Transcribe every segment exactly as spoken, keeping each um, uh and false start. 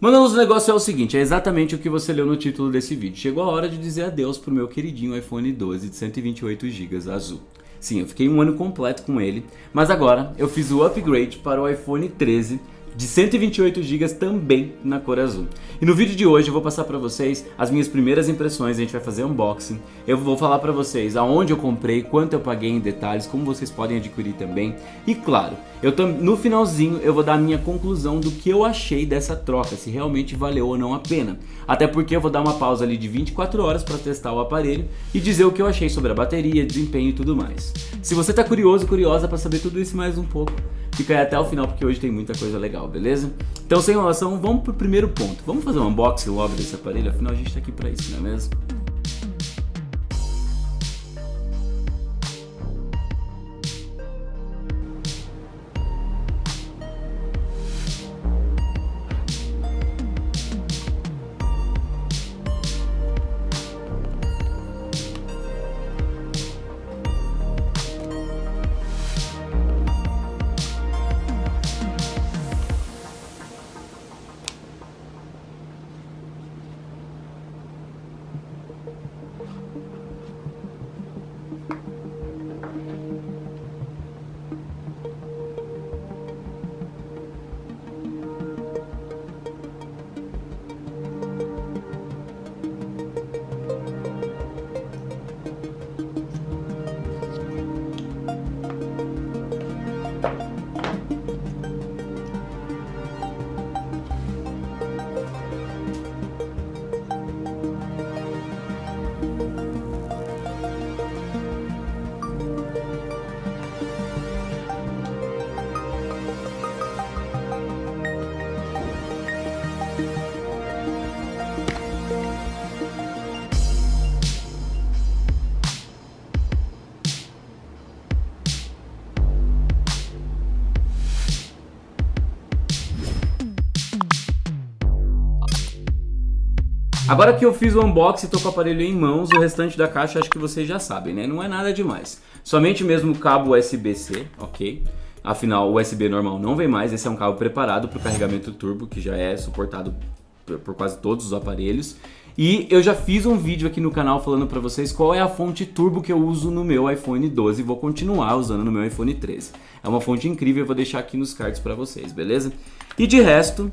Mano, o negócio é o seguinte, é exatamente o que você leu no título desse vídeo. Chegou a hora de dizer adeus pro meu queridinho iPhone doze de cento e vinte e oito gigas azul. Sim, eu fiquei um ano completo com ele, mas agora eu fiz o upgrade para o iPhone treze de cento e vinte e oito gigas também na cor azul. E no vídeo de hoje eu vou passar para vocês as minhas primeiras impressões, a gente vai fazer unboxing. Eu vou falar para vocês aonde eu comprei, quanto eu paguei em detalhes, como vocês podem adquirir também. E claro, eu tam... no finalzinho eu vou dar a minha conclusão do que eu achei dessa troca, se realmente valeu ou não a pena. Até porque eu vou dar uma pausa ali de vinte e quatro horas para testar o aparelho e dizer o que eu achei sobre a bateria, desempenho e tudo mais. Se você tá curioso, curiosa para saber tudo isso mais um pouco, fica aí até o final porque hoje tem muita coisa legal, beleza? Então sem enrolação, vamos pro primeiro ponto. Vamos fazer um unboxing logo desse aparelho, afinal a gente tá aqui pra isso, não é mesmo? Agora que eu fiz o unboxing e tô com o aparelho em mãos, o restante da caixa acho que vocês já sabem, né? Não é nada demais. Somente mesmo o cabo U S B C, ok? Afinal, o U S B normal não vem mais, esse é um cabo preparado para o carregamento turbo, que já é suportado por quase todos os aparelhos. E eu já fiz um vídeo aqui no canal falando pra vocês qual é a fonte turbo que eu uso no meu iPhone doze e vou continuar usando no meu iPhone treze. É uma fonte incrível, eu vou deixar aqui nos cards pra vocês, beleza? E de resto,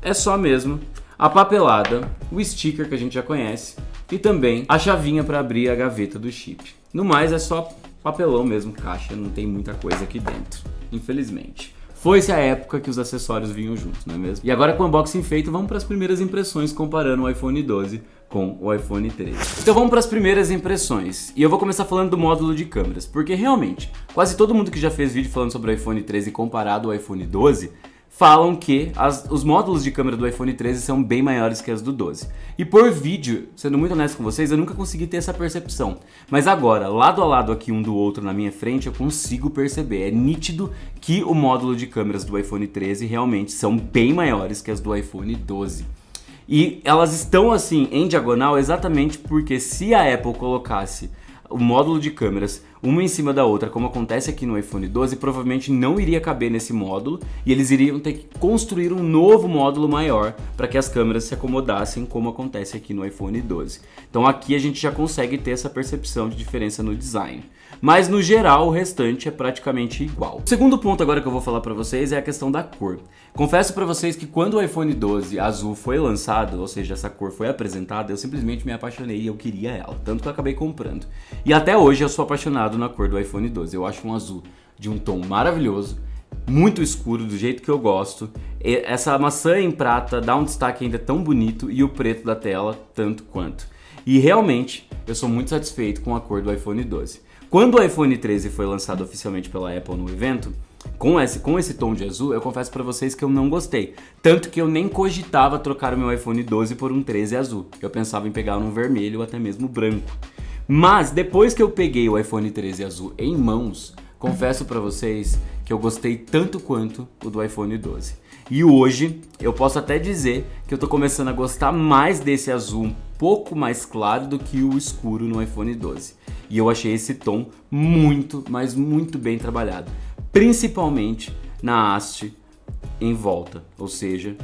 é só mesmo a papelada, o sticker que a gente já conhece e também a chavinha para abrir a gaveta do chip. No mais é só papelão mesmo, caixa, não tem muita coisa aqui dentro, infelizmente. Foi-se a época que os acessórios vinham juntos, não é mesmo? E agora com o unboxing feito, vamos para as primeiras impressões comparando o iPhone doze com o iPhone treze. Então vamos para as primeiras impressões. E eu vou começar falando do módulo de câmeras, porque realmente, quase todo mundo que já fez vídeo falando sobre o iPhone treze comparado ao iPhone doze, falam que as, os módulos de câmera do iPhone treze são bem maiores que as do doze. E por vídeo, sendo muito honesto com vocês, eu nunca consegui ter essa percepção. Mas agora, lado a lado aqui um do outro na minha frente, eu consigo perceber. É nítido que o módulo de câmeras do iPhone treze realmente são bem maiores que as do iPhone doze. E elas estão assim, em diagonal, exatamente porque se a Apple colocasse o módulo de câmeras uma em cima da outra, como acontece aqui no iPhone doze, provavelmente não iria caber nesse módulo e eles iriam ter que construir um novo módulo maior para que as câmeras se acomodassem, como acontece aqui no iPhone doze. Então aqui a gente já consegue ter essa percepção de diferença no design. Mas no geral o restante é praticamente igual. O segundo ponto agora que eu vou falar para vocês é a questão da cor. Confesso para vocês que quando o iPhone doze azul foi lançado, ou seja, essa cor foi apresentada, eu simplesmente me apaixonei e eu queria ela, tanto que eu acabei comprando. E até hoje eu sou apaixonado na cor do iPhone doze, eu acho um azul de um tom maravilhoso, muito escuro, do jeito que eu gosto. Essa maçã em prata dá um destaque ainda tão bonito e o preto da tela tanto quanto. E realmente eu sou muito satisfeito com a cor do iPhone doze. Quando o iPhone treze foi lançado oficialmente pela Apple no evento, com esse, com esse tom de azul, eu confesso pra vocês que eu não gostei. Tanto que eu nem cogitava trocar o meu iPhone doze por um treze azul. Eu pensava em pegar um vermelho ou até mesmo branco. Mas depois que eu peguei o iPhone treze azul em mãos, confesso pra vocês que eu gostei tanto quanto o do iPhone doze. E hoje eu posso até dizer que eu tô começando a gostar mais desse azul um pouco mais claro do que o escuro no iPhone doze. E eu achei esse tom muito, mas muito bem trabalhado, principalmente na haste em volta, ou seja,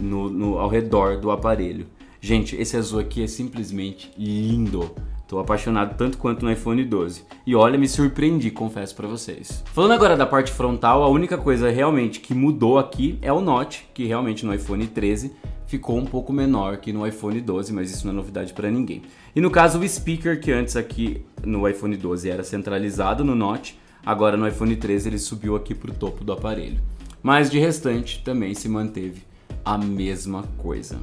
no, no, ao redor do aparelho. Gente, esse azul aqui é simplesmente lindo. Tô apaixonado tanto quanto no iPhone doze. E olha, me surpreendi, confesso pra vocês. Falando agora da parte frontal, a única coisa realmente que mudou aqui é o notch, que realmente no iPhone treze ficou um pouco menor que no iPhone doze, mas isso não é novidade pra ninguém. E no caso, o speaker, que antes aqui no iPhone doze era centralizado no notch, agora no iPhone treze ele subiu aqui pro topo do aparelho. Mas de restante também se manteve a mesma coisa.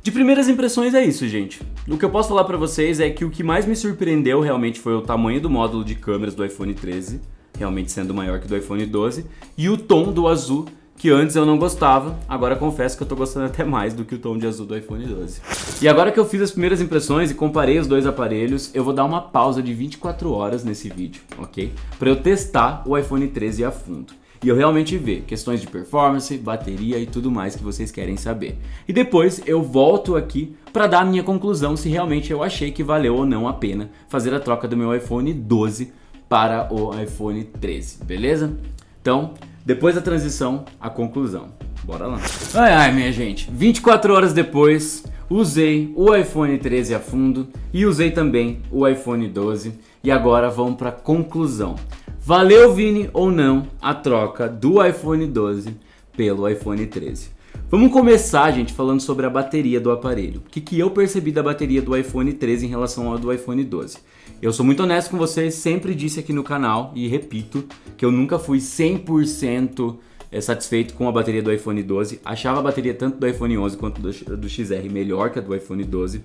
De primeiras impressões é isso, gente. O que eu posso falar pra vocês é que o que mais me surpreendeu realmente foi o tamanho do módulo de câmeras do iPhone treze, realmente sendo maior que do iPhone doze, e o tom do azul, que antes eu não gostava, agora confesso que eu tô gostando até mais do que o tom de azul do iPhone doze. E agora que eu fiz as primeiras impressões e comparei os dois aparelhos, eu vou dar uma pausa de vinte e quatro horas nesse vídeo, ok? Pra eu testar o iPhone treze a fundo. E eu realmente ver questões de performance, bateria e tudo mais que vocês querem saber. E depois eu volto aqui para dar a minha conclusão se realmente eu achei que valeu ou não a pena fazer a troca do meu iPhone doze para o iPhone treze, beleza? Então, depois da transição, a conclusão. Bora lá. Ai, ai, minha gente, vinte e quatro horas depois, usei o iPhone treze a fundo e usei também o iPhone doze. E agora vamos para a conclusão. Valeu, Vini, ou não, a troca do iPhone doze pelo iPhone treze? Vamos começar, gente, falando sobre a bateria do aparelho. O que, que eu percebi da bateria do iPhone treze em relação ao do iPhone doze? Eu sou muito honesto com vocês, sempre disse aqui no canal, e repito, que eu nunca fui cem por cento satisfeito com a bateria do iPhone doze. Achava a bateria tanto do iPhone onze quanto do X R melhor que a do iPhone doze.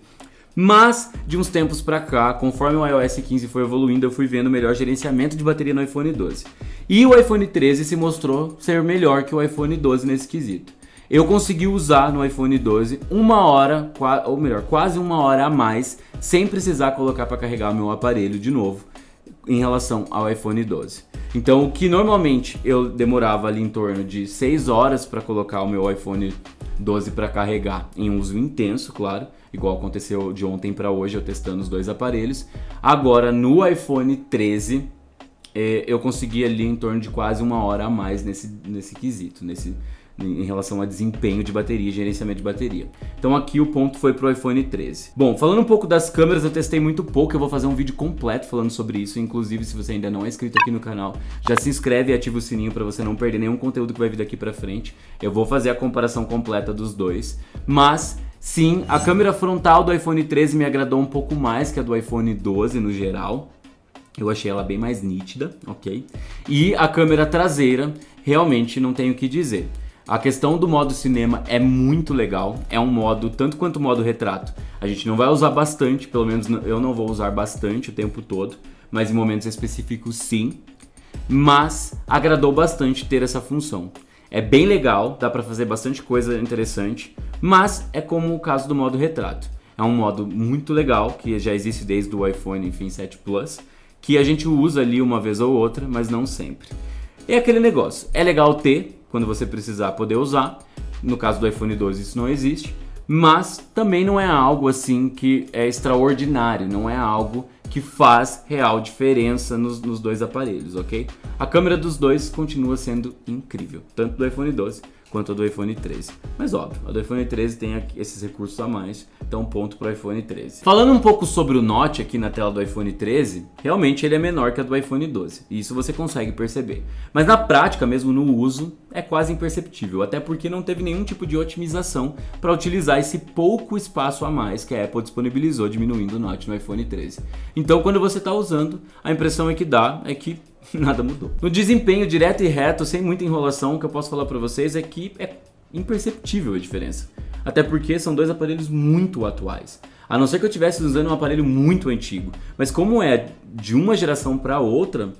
Mas, de uns tempos pra cá, conforme o iOS quinze foi evoluindo, eu fui vendo melhor gerenciamento de bateria no iPhone doze. E o iPhone treze se mostrou ser melhor que o iPhone doze nesse quesito. Eu consegui usar no iPhone doze uma hora, ou melhor, quase uma hora a mais, sem precisar colocar pra carregar o meu aparelho de novo, em relação ao iPhone doze. Então, o que normalmente eu demorava ali em torno de seis horas pra colocar o meu iPhone doze para carregar em uso intenso, claro, igual aconteceu de ontem para hoje eu testando os dois aparelhos. Agora no iPhone treze eh, eu consegui ali em torno de quase uma hora a mais nesse, nesse quesito, nesse, em relação a desempenho de bateria e gerenciamento de bateria. Então aqui o ponto foi pro iPhone treze. Bom, falando um pouco das câmeras, eu testei muito pouco, eu vou fazer um vídeo completo falando sobre isso, inclusive se você ainda não é inscrito aqui no canal, já se inscreve e ativa o sininho para você não perder nenhum conteúdo que vai vir daqui pra frente. Eu vou fazer a comparação completa dos dois, mas sim, a câmera frontal do iPhone treze me agradou um pouco mais que a do iPhone doze no geral. Eu achei ela bem mais nítida, ok? E a câmera traseira, realmente não tenho o que dizer. A questão do modo cinema é muito legal, é um modo, tanto quanto o modo retrato, a gente não vai usar bastante, pelo menos eu não vou usar bastante o tempo todo, mas em momentos específicos sim, mas agradou bastante ter essa função. É bem legal, dá pra fazer bastante coisa interessante, mas é como o caso do modo retrato, é um modo muito legal, que já existe desde o iPhone, enfim, sete Plus, que a gente usa ali uma vez ou outra, mas não sempre. E aquele negócio, é legal ter, quando você precisar poder usar, no caso do iPhone doze isso não existe, mas também não é algo assim que é extraordinário, não é algo que faz real diferença nos, nos dois aparelhos, ok? A câmera dos dois continua sendo incrível, tanto do iPhone doze quanto a do iPhone treze, mas óbvio, a do iPhone treze tem esses recursos a mais, então ponto para o iPhone treze. Falando um pouco sobre o notch aqui na tela do iPhone treze, realmente ele é menor que a do iPhone doze, e isso você consegue perceber, mas na prática mesmo, no uso, é quase imperceptível, até porque não teve nenhum tipo de otimização para utilizar esse pouco espaço a mais que a Apple disponibilizou, diminuindo o notch no iPhone treze. Então quando você está usando, a impressão é que dá, é que nada mudou. No desempenho direto e reto, sem muita enrolação, o que eu posso falar pra vocês é que é imperceptível a diferença. Até porque são dois aparelhos muito atuais. A não ser que eu estivesse usando um aparelho muito antigo. Mas como é de uma geração pra outra,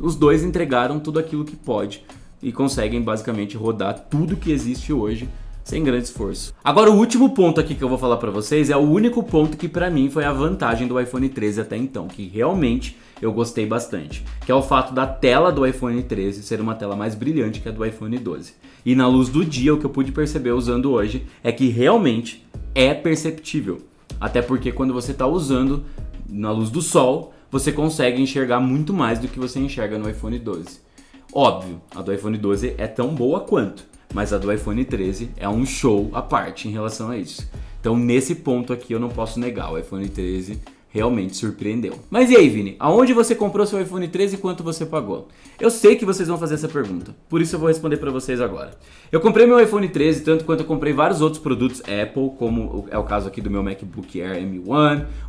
os dois entregaram tudo aquilo que pode. E conseguem basicamente rodar tudo que existe hoje, sem grande esforço. Agora o último ponto aqui que eu vou falar pra vocês é o único ponto que pra mim foi a vantagem do iPhone treze até então, que realmente eu gostei bastante, que é o fato da tela do iPhone treze ser uma tela mais brilhante que a do iPhone doze. E na luz do dia, o que eu pude perceber usando hoje é que realmente é perceptível, até porque quando você está usando na luz do sol, você consegue enxergar muito mais do que você enxerga no iPhone doze. Óbvio, a do iPhone doze é tão boa quanto, mas a do iPhone treze é um show à parte em relação a isso. Então nesse ponto aqui eu não posso negar, o iPhone treze realmente surpreendeu. Mas e aí, Vini? Aonde você comprou seu iPhone treze e quanto você pagou? Eu sei que vocês vão fazer essa pergunta, por isso eu vou responder para vocês agora. Eu comprei meu iPhone treze, tanto quanto eu comprei vários outros produtos Apple, como é o caso aqui do meu MacBook Air M um, o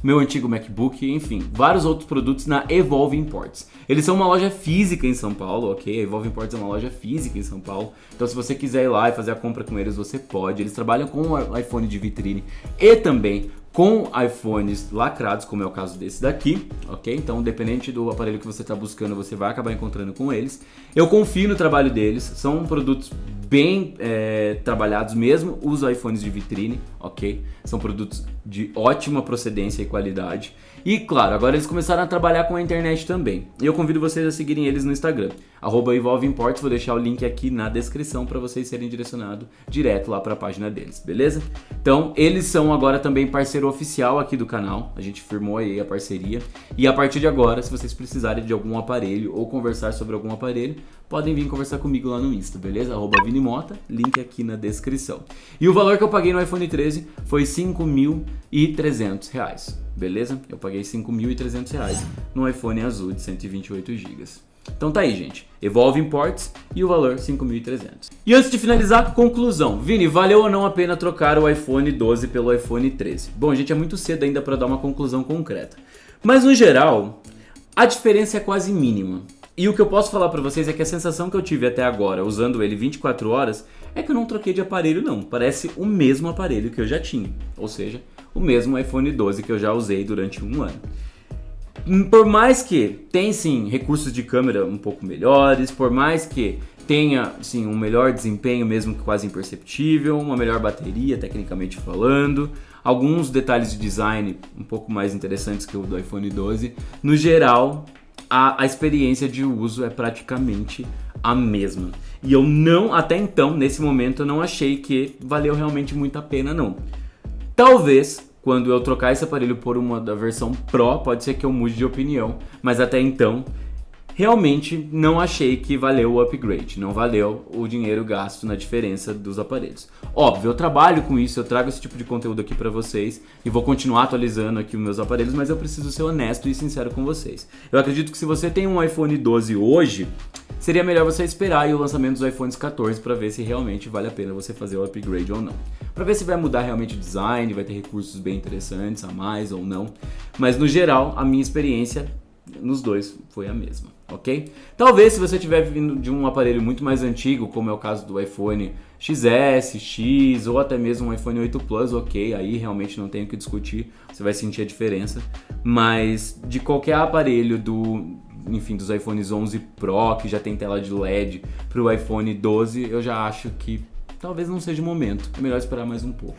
meu antigo MacBook, enfim, vários outros produtos na Evolve Imports. Eles são uma loja física em São Paulo, ok? A Evolve Imports é uma loja física em São Paulo, então se você quiser ir lá e fazer a compra com eles, você pode. Eles trabalham com o iPhone de vitrine e também com iPhones lacrados, como é o caso desse daqui, ok? Então, dependente do aparelho que você está buscando, você vai acabar encontrando com eles. Eu confio no trabalho deles, são produtos bem é, trabalhados mesmo, os iPhones de vitrine, ok? São produtos de ótima procedência e qualidade. E, claro, agora eles começaram a trabalhar com a internet também. E eu convido vocês a seguirem eles no Instagram, arroba Evolve Imports, vou deixar o link aqui na descrição para vocês serem direcionados direto lá para a página deles, beleza? Então, eles são agora também parceiros oficial aqui do canal, a gente firmou aí a parceria, e a partir de agora, se vocês precisarem de algum aparelho ou conversar sobre algum aparelho, podem vir conversar comigo lá no Insta, beleza? Arroba Vini Mota, link aqui na descrição. E o valor que eu paguei no iPhone treze foi cinco mil e trezentos reais, beleza? Eu paguei cinco mil e trezentos reais no iPhone azul de cento e vinte e oito gigas. Então tá aí, gente, Evolve Imports e o valor cinco mil e trezentos. E antes de finalizar, conclusão. Vini, valeu ou não a pena trocar o iPhone doze pelo iPhone treze? Bom, gente, é muito cedo ainda para dar uma conclusão concreta. Mas no geral, a diferença é quase mínima. E o que eu posso falar pra vocês é que a sensação que eu tive até agora, usando ele vinte e quatro horas, é que eu não troquei de aparelho não. Parece o mesmo aparelho que eu já tinha, ou seja, o mesmo iPhone doze que eu já usei durante um ano. Por mais que tem sim recursos de câmera um pouco melhores, por mais que tenha sim um melhor desempenho mesmo que quase imperceptível, uma melhor bateria tecnicamente falando, alguns detalhes de design um pouco mais interessantes que o do iPhone doze, no geral a, a experiência de uso é praticamente a mesma. E eu não, até então, nesse momento, eu não achei que valeu realmente muito a pena não. Talvez quando eu trocar esse aparelho por uma da versão Pro, pode ser que eu mude de opinião, mas até então, realmente não achei que valeu o upgrade, não valeu o dinheiro gasto na diferença dos aparelhos. Óbvio, eu trabalho com isso, eu trago esse tipo de conteúdo aqui pra vocês e vou continuar atualizando aqui os meus aparelhos, mas eu preciso ser honesto e sincero com vocês. Eu acredito que se você tem um iPhone doze hoje, seria melhor você esperar aí o lançamento dos iPhones quatorze para ver se realmente vale a pena você fazer o upgrade ou não. Para ver se vai mudar realmente o design, vai ter recursos bem interessantes a mais ou não. Mas no geral, a minha experiência nos dois foi a mesma, ok? Talvez se você estiver vindo de um aparelho muito mais antigo, como é o caso do iPhone X S, X ou até mesmo um iPhone oito Plus, ok, aí realmente não tenho o que discutir, você vai sentir a diferença. Mas de qualquer aparelho do... enfim, dos iPhones onze Pro, que já tem tela de L E D, para o iPhone doze, eu já acho que talvez não seja o momento, é melhor esperar mais um pouco.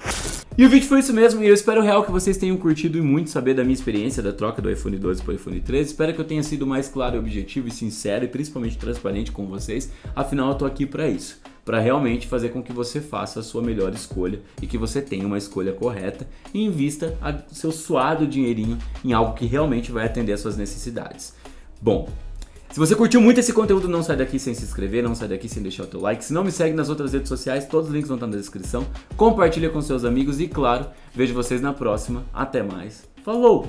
E o vídeo foi isso mesmo, e eu espero real que vocês tenham curtido e muito saber da minha experiência da troca do iPhone doze para o iPhone treze. Espero que eu tenha sido mais claro, objetivo e sincero, e principalmente transparente com vocês, afinal eu tô aqui para isso, para realmente fazer com que você faça a sua melhor escolha e que você tenha uma escolha correta e invista o seu suado dinheirinho em algo que realmente vai atender às suas necessidades. Bom, se você curtiu muito esse conteúdo, não sai daqui sem se inscrever, não sai daqui sem deixar o teu like. Se não me segue nas outras redes sociais, todos os links vão estar na descrição. Compartilha com seus amigos e, claro, vejo vocês na próxima. Até mais. Falou!